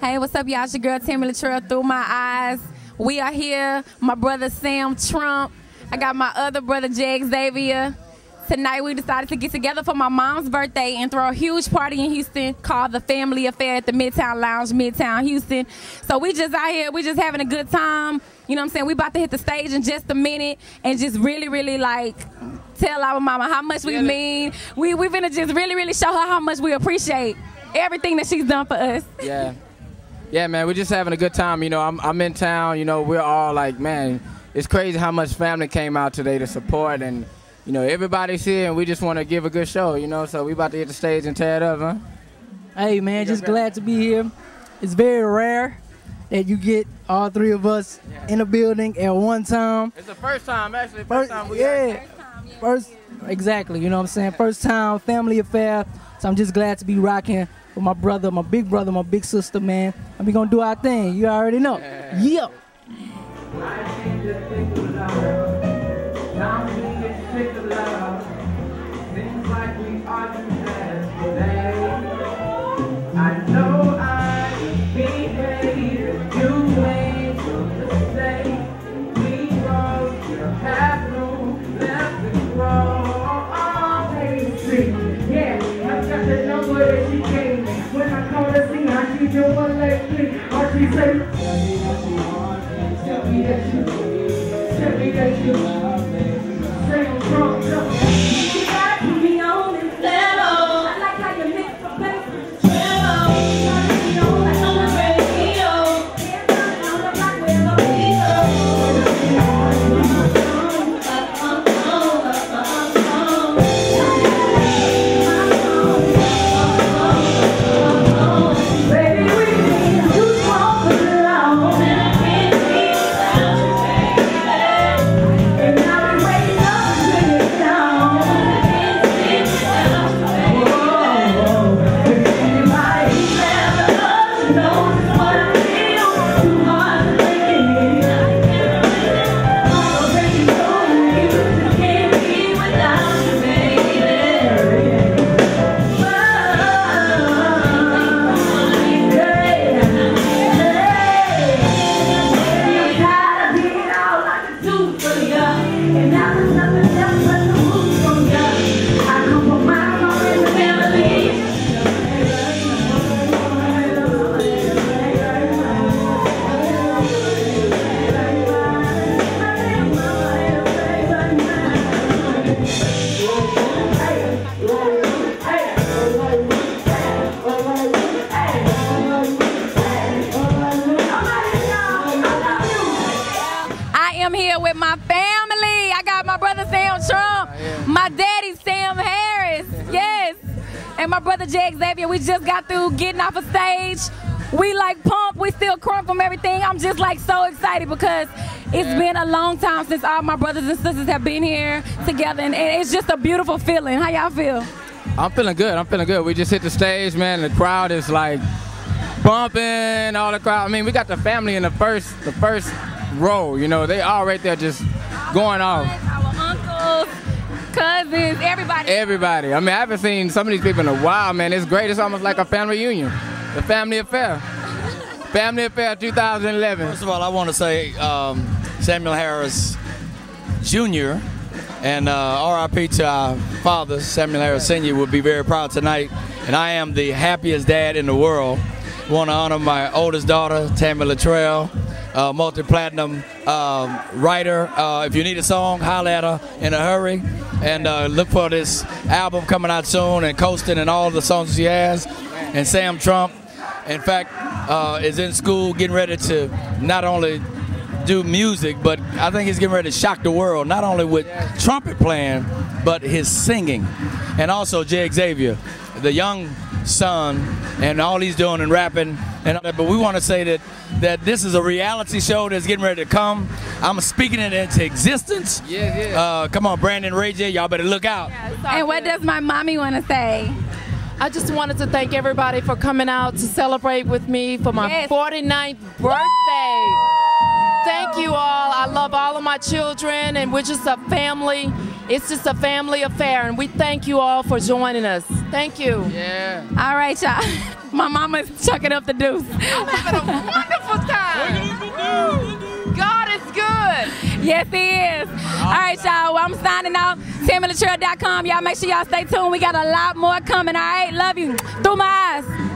Hey, what's up, y'all? It's your girl, Tami LaTrell, Through My Eyes. We are here. My brother, Sam Trump. I got my other brother, J. Xavier. Tonight, we decided to get together for my mom's birthday and throw a huge party in Houston called The Family Affair at the Midtown Lounge, Midtown Houston. So we just out here. We just having a good time. You know what I'm saying? We about to hit the stage in just a minute and just really, really, like, tell our mama how much we mean. We finna just really, really show her how much we appreciate everything that she's done for us. Yeah. Yeah, man, we're just having a good time. You know, I'm in town. You know, we're all like, man, it's crazy how much family came out today to support. And, you know, everybody's here, and we just want to give a good show, you know. So we about to hit the stage and tear it up, huh? Hey, man, just glad to be here. It's very rare that you get all three of us in a building at one time. It's the first time, actually. First time, exactly, you know what I'm saying? First time, family affair. So I'm just glad to be rocking with my brother, my big sister, man. And we going to do our thing. You already know. Yeah. I know I'd be hated if you made a mistake. We broke your half room, left the grow. Oh, baby, see, yeah, I've got the number that she gave me. When I call her, see, I see your one leg, please. Or she say, tell me what you want, tell me that you love, tell me that you love me. Sam Trump, you gotta put me on this level. And my brother J. Xavier, we just got through getting off of stage. We like pumped, we still crunk from everything. I'm just like so excited because it's been a long time since all my brothers and sisters have been here together. And it's just a beautiful feeling. How y'all feel? I'm feeling good, I'm feeling good. We just hit the stage, man. The crowd is like bumping, all the crowd. I mean, we got the family in the first row, you know. They all right there just going off. Our uncles, cousins, everybody. Everybody. I mean, I haven't seen some of these people in a while, man. It's great. It's almost like a family reunion. The Family Affair. Family Affair 2011. First of all, I want to say Samuel Harris Jr. and RIP to our father, Samuel Harris Sr., will be very proud tonight. And I am the happiest dad in the world. I want to honor my oldest daughter, Tami LaTrell. Multi-platinum writer. If you need a song, holler at her in a hurry. And look for this album coming out soon, and Coasting and all the songs she has. And Sam Trump, in fact, is in school getting ready to not only do music, but I think he's getting ready to shock the world, not only with trumpet playing, but his singing. And also J. Xavier, the young son, and all he's doing and rapping and all that. But we want to say that this is a reality show that's getting ready to come. I'm speaking it into existence. Yeah, yeah. Come on, Brandon, Ray J, y'all better look out. Yeah, and what does my mommy want to say? I just wanted to thank everybody for coming out to celebrate with me for my 49th birthday. Woo! Thank you all. I love all of my children, and we're just a family. It's just a family affair, and we thank you all for joining us. Thank you. Yeah. All right, y'all. My mama's chucking up the deuce. I'm having a wonderful time. God is good. Yes, He is. All right, y'all. Well, I'm signing out. TamiLaTrell.com. Y'all make sure y'all stay tuned. We got a lot more coming. All right. Love you. Through My Eyes.